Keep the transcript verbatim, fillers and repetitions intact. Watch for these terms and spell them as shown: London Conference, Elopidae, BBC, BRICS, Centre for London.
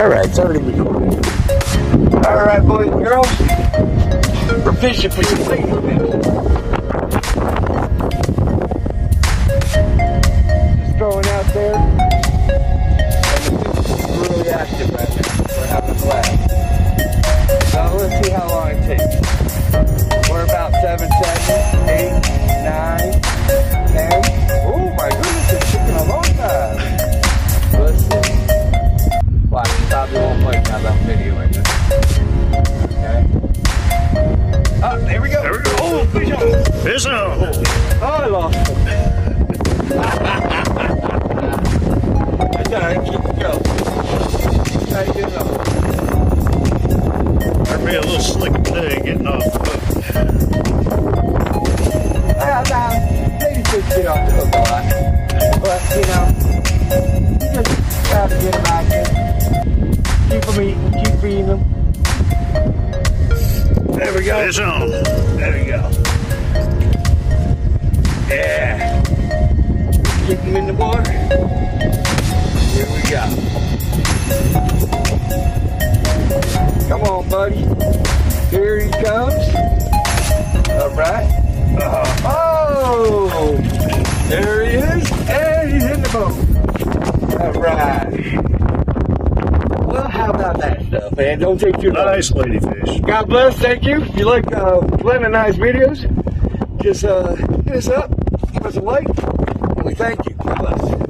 Alright, it's already recording. Alright, boys and girls, we're fishing for some ladyfish. Just throwing out there. And the fish is really active right now. We're having a blast. Now let's see how long it takes. We're about seven seconds, eight, nine, ten. Oh my goodness, it's taking a long time. Well, I probably won't play now that I'm videoing this. Okay. Oh, there we go. There we go. Oh, fish on. Fish on. Oh, I lost him. It's alright, keep it going. Try to get it off. There'd be a little slick today getting off the hook. Well, now, maybe just get off the hook a lot. But, you know, you just have to get them out here. Keep them eating, keep feeding them. There we go. Fish on. There we go. Yeah. Get them in the water. Here we go. Come on, buddy. Here he comes. All right. Oh, there he is. And he's in the boat. All right. How about that stuff, man? Don't take too long. Nice ladyfish. God bless. Thank you. If you like uh, Glenn and I's videos, just uh, hit us up. Give us a like. We thank you. God bless.